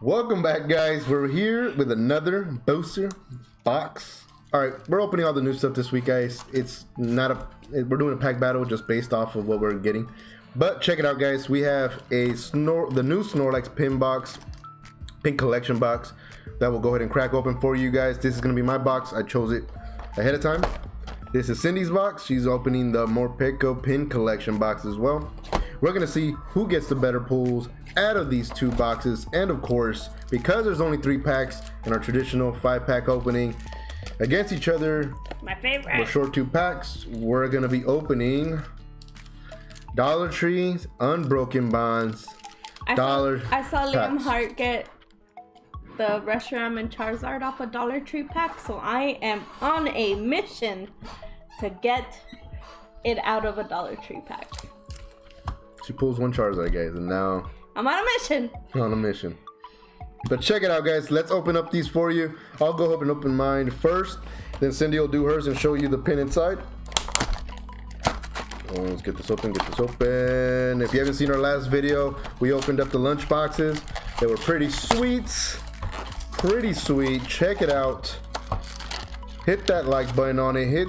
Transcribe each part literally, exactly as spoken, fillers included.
Welcome back, guys. We're here with another booster box. All right, we're opening all the new stuff this week, guys. It's not a we're doing a pack battle just based off of what we're getting. But check it out, guys. We have a snor the new Snorlax pin box, pin collection box that we'll go ahead and crack open for you guys. This is gonna be my box. I chose it ahead of time. This is Cyndi's box. She's opening the MORPEKO pin collection box as well. We're gonna see who gets the better pulls out of these two boxes, and of course, because there's only three packs in our traditional five pack opening against each other, my favorite, with short two packs, we're gonna be opening Dollar Tree's Unbroken Bonds. I dollar saw, I saw Leonhart get the Reshiram and Charizard off a Dollar Tree pack, so I am on a mission to get it out of a Dollar Tree pack. She pulls one Charizard, guys, and now I'm on a mission. On a mission. But check it out, guys. Let's open up these for you. I'll go up and open mine first. Then Cyndi will do hers and show you the pin inside. Oh, let's get this open. Get this open. If you haven't seen our last video, we opened up the lunch boxes. They were pretty sweet. Pretty sweet. Check it out. Hit that like button on it. Hit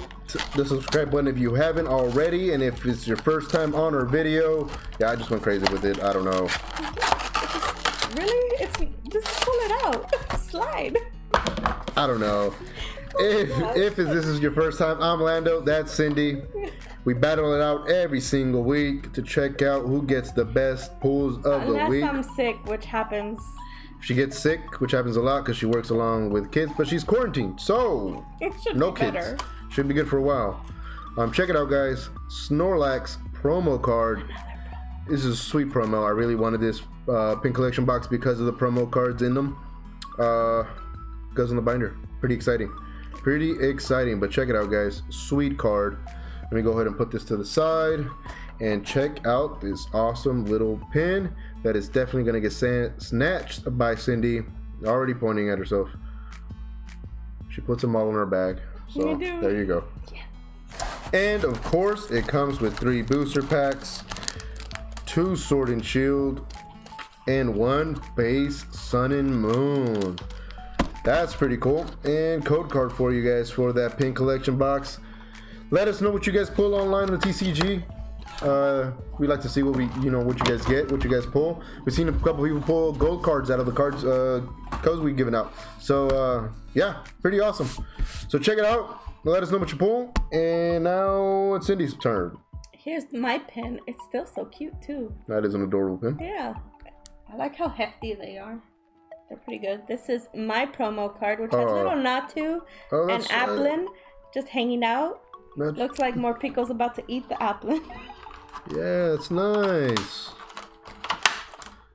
the subscribe button if you haven't already. And if it's your first time on our video, yeah, I just went crazy with it. I don't know. Really? It's just pull it out. Slide. I don't know. Oh if if this is your first time, I'm Lando. That's Cyndi. We battle it out every single week to check out who gets the best pulls of Unless the week. I'm sick, which happens. She gets sick, which happens a lot because she works along with kids, but she's quarantined, so it should no be kids. Better. Should be good for a while. Um, check it out, guys. Snorlax promo card. This is a sweet promo. I really wanted this uh, pin collection box because of the promo cards in them. Uh, goes in the binder. Pretty exciting. Pretty exciting. But check it out, guys. Sweet card. Let me go ahead and put this to the side and check out this awesome little pin that is definitely going to get snatched by Cyndi. Already pointing at herself. She puts them all in her bag. So there you go. Yes. And of course, it comes with three booster packs, two Sword and Shield, and one base Sun and Moon. That's pretty cool. And code card for you guys for that pin collection box. Let us know what you guys pull online on the T C G. Uh, we like to see what we, you know, what you guys get, what you guys pull. We've seen a couple people pull gold cards out of the cards uh, codes we've given out. So uh, yeah, pretty awesome. So check it out. Let us know what you pull. And now it's Cyndi's turn. Here's my pin. It's still so cute too. That is an adorable pin. Yeah, I like how hefty they are. They're pretty good. This is my promo card, which uh, has little Natu oh, and Applin uh, just hanging out. Looks like MORPEKO's about to eat the Applin. Yeah, it's nice.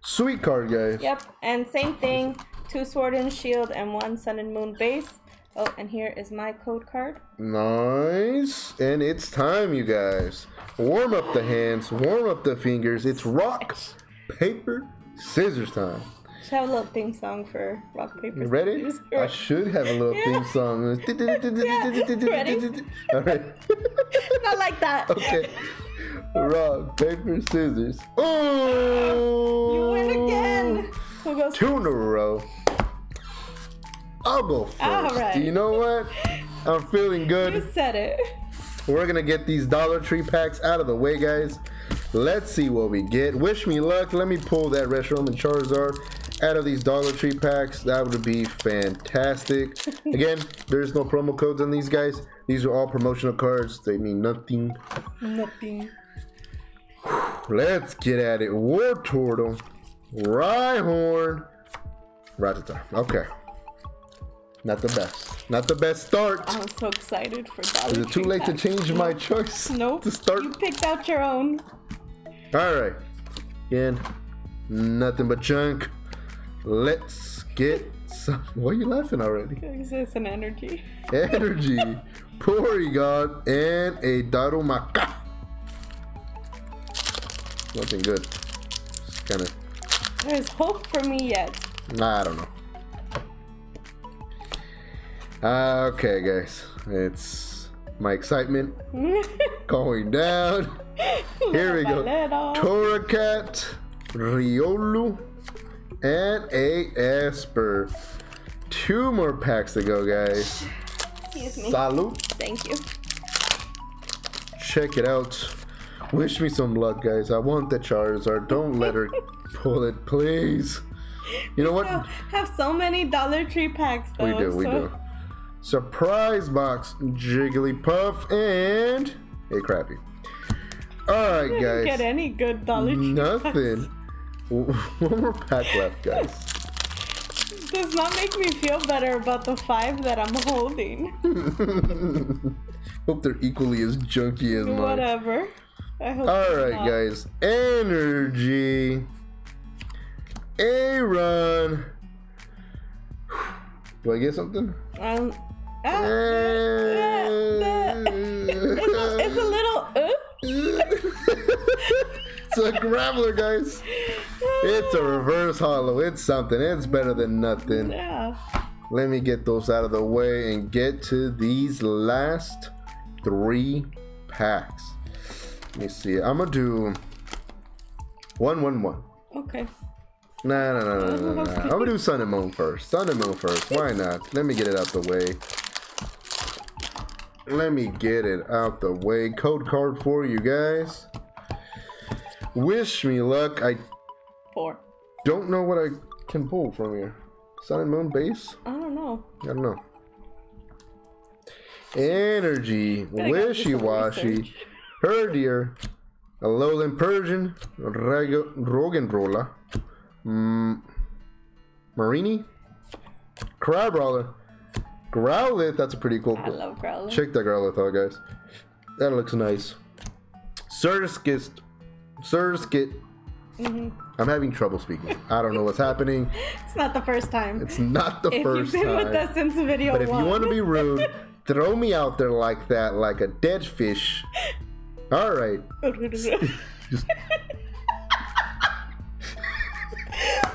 Sweet card, guys. Yep, and same thing. Two Sword and Shield and one Sun and Moon base. Oh, and here is my code card. Nice. And it's time, you guys. Warm up the hands. Warm up the fingers. It's rock, paper, scissors time. Should have a little theme song for rock, paper, scissors. Ready? I should have a little yeah. theme song. Yeah. Ready? All right. Not like that. Okay. Rock, paper, scissors. Oh! You win again. We'll go Two in a row. I'll go first. All right. You know what? I'm feeling good. You said it. We're gonna get these Dollar Tree packs out of the way, guys. Let's see what we get. Wish me luck. Let me pull that Reshiram and Charizard out of these Dollar Tree packs. That would be fantastic. Again, there's no promo codes on these, guys. These are all promotional cards. They mean nothing. Nothing. Let's get at it. War Turtle, Rhyhorn, Rattata. Okay. Not the best. Not the best start. I'm so excited for Dollar Tree. Is it too late to change my choice? Nope. To start? You picked out your own. All right. Again, nothing but junk. Let's get some. Why are you laughing already? Because it's an energy. Energy. Porygon and a Darumaka. Nothing good. Just kind of. There's hope for me yet. Nah, I don't know. Uh, okay, guys, it's my excitement going down. Here we go. Toracat, Riolu, and a Esper. Two more packs to go, guys. Excuse me. Salud. Thank you. Check it out. Wish me some luck, guys. I want the Charizard. Don't let her pull it, please. You know what? We have so many Dollar Tree packs, though. We do, we so. do. Surprise box, Jigglypuff, and a Crappie. Alright, guys. Didn't get any good Dollar Tree Nothing. Packs. One more pack left, guys. This does not make me feel better about the five that I'm holding. Hope they're equally as junky as mine. Whatever. I hope All right, not. guys. Energy. Aaron. Do I get something? Um, ah, uh, it's, it's a little. It's a Graveler, guys. It's a reverse hollow. It's something. It's better than nothing. Yeah. Let me get those out of the way and get to these last three packs. Let me see. I'm gonna do one, one, one. Okay. Nah, nah, nah, nah, nah, nah. I'm gonna do Sun and Moon first. Sun and Moon first. Why not? Let me get it out the way. Let me get it out the way. Code card for you guys. Wish me luck. I Four. don't know what I can pull from here. Sun and Moon base? I don't know. I don't know. Energy. Wishy-washy. Herdier, Alolan Persian, Roggenrola, mm, Marini, Crabrawler, Growlithe. That's a pretty cool. I love Growlithe. Check that Growlithe out, guys. That looks nice. Surskit. Surskit. Mm-hmm. I'm having trouble speaking. I don't know what's happening. It's not the first time. It's not the if first time. If you've been time. with us since video But if one. you want to be rude, throw me out there like that, like a dead fish. All right. Just...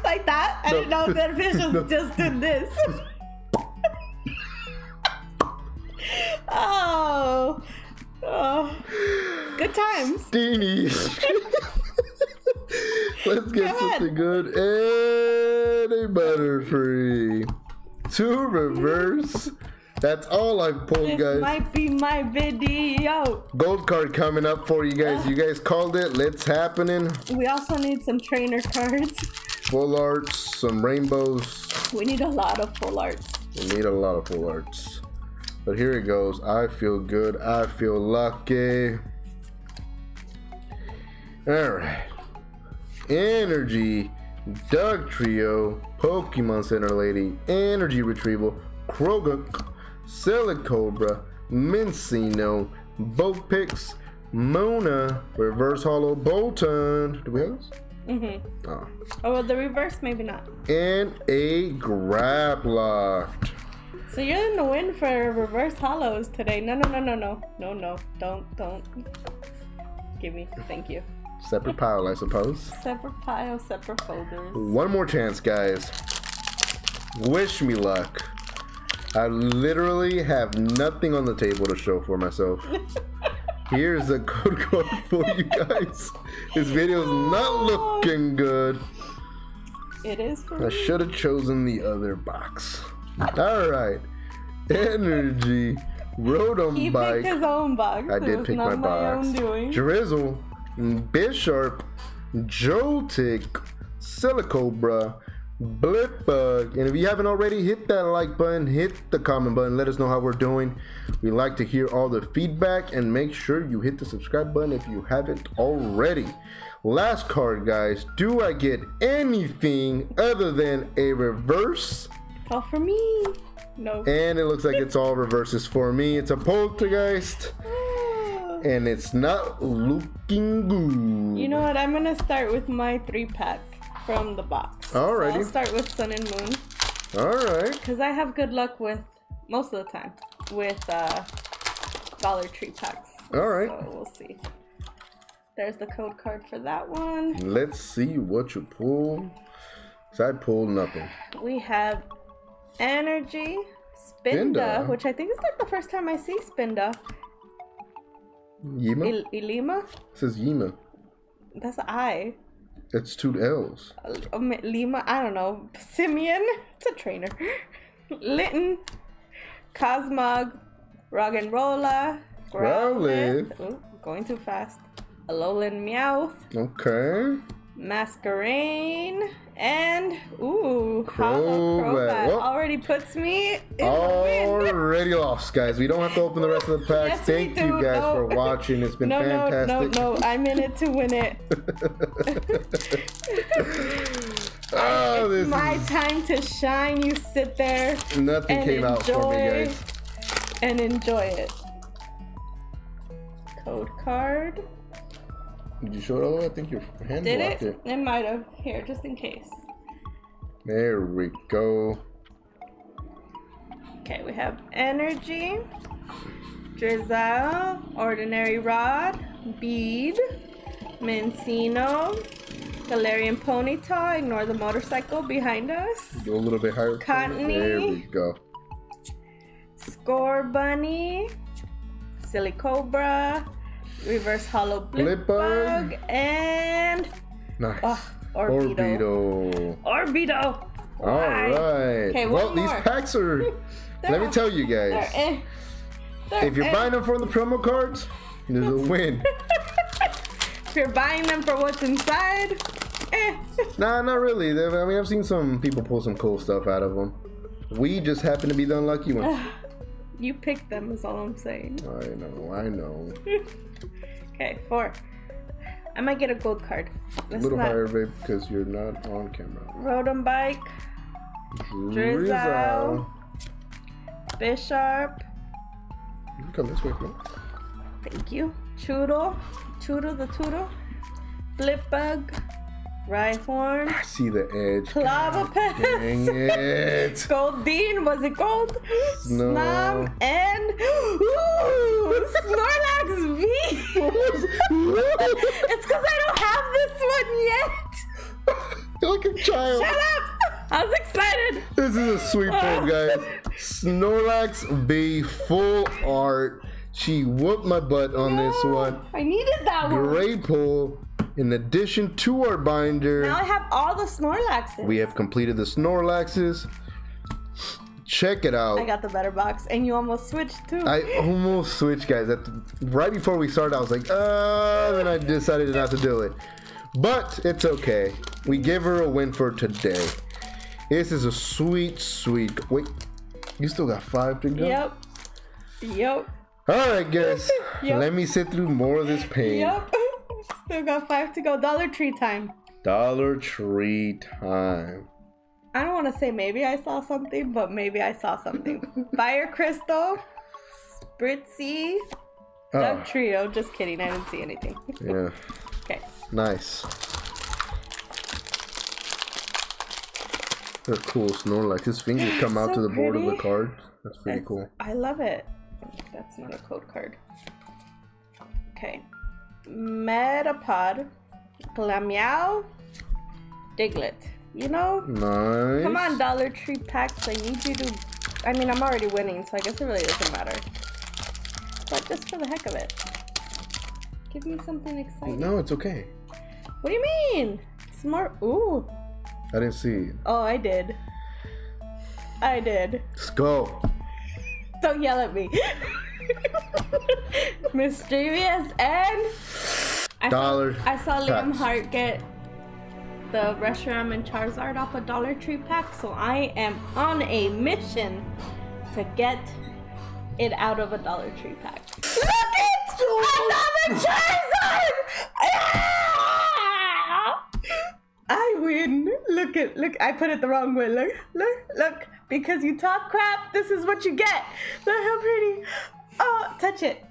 like that? I no. didn't know if that fish was no. just did this. oh. oh. Good times. Steenie. Let's get Go something ahead. good. And a Butterfree. Two reverse. That's all I've pulled, this guys. Might be my video. Gold card coming up for you guys. You guys called it. It's happening. We also need some trainer cards. Full arts, some rainbows. We need a lot of full arts. We need a lot of full arts. But here it goes. I feel good. I feel lucky. All right. Energy, Dugtrio, Pokemon Center Lady, Energy Retrieval, Krogan. Silicobra, Mincino, Bopix, Mona, Reverse Hollow, Bolton. Do we have this? Mm-hmm. Oh. oh, well, the reverse, maybe not. And a Grablock. So you're in the win for Reverse Hollows today. No, no, no, no, no. No, no. Don't, don't. Give me. Thank you. Separate pile, I suppose. Separate pile, separate folders. One more chance, guys. Wish me luck. I literally have nothing on the table to show for myself. Here's a code card for you guys. This video's not looking good. It is for me. I should have chosen the other box. All right. Energy. Rotom he Bike. He picked his own box. I did pick my, my box. Drizzle. Bisharp. Joltik. Silicobra. Blitbug, and if you haven't already, hit that like button, hit the comment button, let us know how we're doing. We like to hear all the feedback, and make sure you hit the subscribe button if you haven't already. Last card, guys. Do I get anything other than a reverse? It's all for me. No. And it looks like it's all reverses for me. It's a poltergeist. And it's not looking good. You know what? I'm gonna start with my three pack from the box. Alrighty. So I'll start with Sun and Moon. Alright. Because I have good luck with, most of the time, with uh, Dollar Tree packs. Alright. So we'll see. There's the code card for that one. Let's see what you pull. Because I pulled nothing. We have Energy, Spinda, Spinda, which I think is like the first time I see Spinda, Yima? Il Ilima? It says Yima. That's an I. It's two L's. Uh, Lima? I don't know. Simeon? It's a trainer. Linton. Cosmog. Rock and Rolla. Growlithe. Ooh, going too fast. Alolan Meowth. Okay. Masquerain. And, ooh, Hollow Crobat. Well, already puts me in already the win. Lost, guys. We don't have to open the rest of the pack. Yes, Thank do, you guys no. for watching. It's been no, fantastic. No, no, no, I'm in it to win it. oh, it's this my is... time to shine. You sit there. Nothing and came enjoy, out for me, guys. And enjoy it. Code card. Did you show it all the way? I think your hand Did blocked it. Did it? It might have. Here, just in case. There we go. Okay, we have Energy, Drizzle, Ordinary Rod, Bead, Mincino, Galarian Ponyta, ignore the motorcycle behind us. Go a little bit higher. Cottony. There we go. Score Bunny, Silly Cobra, Reverse Hollow Blip Bug, and nice. Oh, Orbeetle. Orbeetle. Orbeetle. All right. Okay, well, more. These packs are. Let me tell you guys. They're in. They're if you're in. buying them from the promo cards, there's a win. If you're buying them for what's inside, eh. Nah, not really. They've, I mean, I've seen some people pull some cool stuff out of them. We just happen to be the unlucky ones. You picked them, is all I'm saying. I know, I know. Okay, four. I might get a gold card. That's a little not... higher, babe, because you're not on camera. Rotom Bike, Drizzle, Bisharp. You can come this way, bro. Thank you. Choodle, Choodle the Toodle, Flipbug, Rhyhorn. I see the edge. Clavopes. Dang it. Goldeen. Was it gold? No. Snom and ooh, Snorlax V. It's because I don't have this one yet. You're like a child. Shut up. I was excited. This is a sweet pull, guys. Snorlax V full art. She whooped my butt on no, this one. I needed that one. Great pull. In addition to our binder, now I have all the Snorlaxes. We have completed the Snorlaxes. Check it out. I got the better box, and you almost switched too. I almost switched, guys. At the, right before we started, I was like, uh, then I decided not to do it. But it's okay. We give her a win for today. This is a sweet, sweet. Wait, you still got five to go? Yep. Yep. All right, guys. Yep. Let me sit through more of this pain. Yep. Still got five to go. Dollar Tree time. Dollar Tree time. I don't want to say maybe I saw something, but maybe I saw something. Fire Crystal, Spritzy, oh. Duck Trio. Just kidding. I didn't see anything. Yeah. Okay. Nice. They're cool Snorlax. His fingers come out so to the pretty. board of the card. That's pretty That's, cool. I love it. That's not a code card. Okay. Metapod, Glameow, Diglett. You know? Nice. Come on, Dollar Tree packs. I need you to. I mean, I'm already winning, so I guess it really doesn't matter. But just for the heck of it, give me something exciting. No, it's okay. What do you mean? Smart. Ooh. I didn't see. Oh, I did. I did. Let's go. Don't yell at me. Mischievous and I dollar saw, I saw Leonhart get the Reshiram and Charizard off a Dollar Tree pack, so I am on a mission to get it out of a Dollar Tree pack. Look at another Charizard! Ah! I win. Look at look. I put it the wrong way. Look, look, look. Because you talk crap, this is what you get. Look how pretty. Oh, touch it.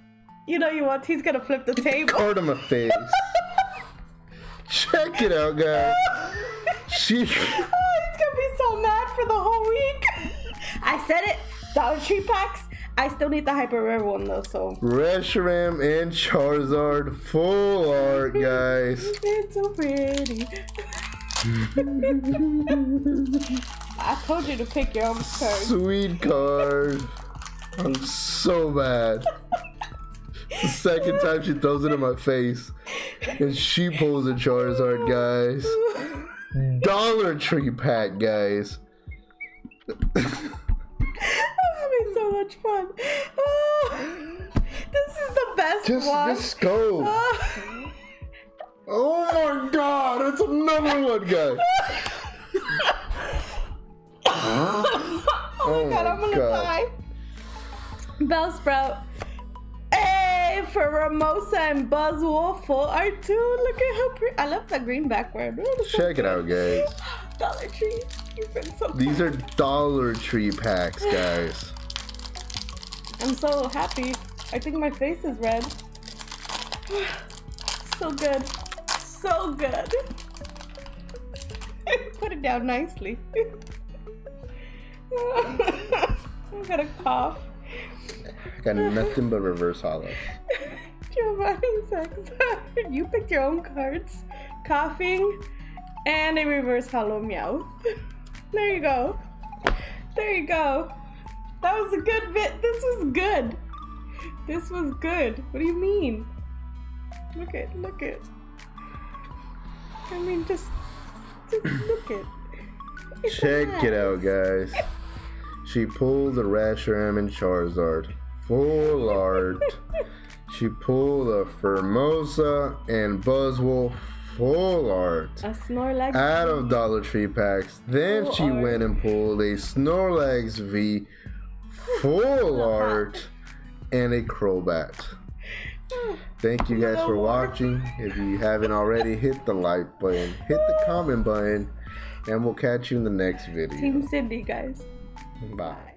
You know you want. He's gonna flip the Get table. The card on my face. Check it out, guys. she. Oh, he's gonna be so mad for the whole week. I said it. Dollar Tree packs. I still need the hyper rare one though. So. Reshiram and Charizard full art, guys. It's so pretty. I told you to pick your own card. Sweet card. I'm so bad. The second time she throws it in my face. And she pulls a Charizard, guys. Dollar Tree pack, guys. I'm having so much fun. Oh, this is the best just, one. Just go. Oh. Oh my god, it's another one, guys. Huh? Oh, oh my god, my I'm gonna god. die. Bellsprout. Hey, Pheromosa and Buzzwole full R two. Look at how pretty. I love that green background. Oh, check so it out, guys. Dollar Tree. You've been so These fun. are Dollar Tree packs, guys. I'm so happy. I think my face is red. So good. So good. Put it down nicely. I got a cough. I got nothing but reverse hollows. Giovanni Saxard, you picked your own cards. Coughing and a reverse hollow meow. There you go. There you go. That was a good bit. This was good. This was good. What do you mean? Look it. Look it. I mean, just, just look it. It's Check nice. it out, guys. She pulled a Reshiram and Charizard. Full art. She pulled a Pheromosa and Buzzwole. Full art. A Snorlax out of Dollar Tree packs. Then full she art. went and pulled a Snorlax V. Full art. And a Crobat. Thank you guys no for more. watching. If you haven't already, hit the like button. Hit the comment button. And we'll catch you in the next video. Team Cyndi, guys. Bye.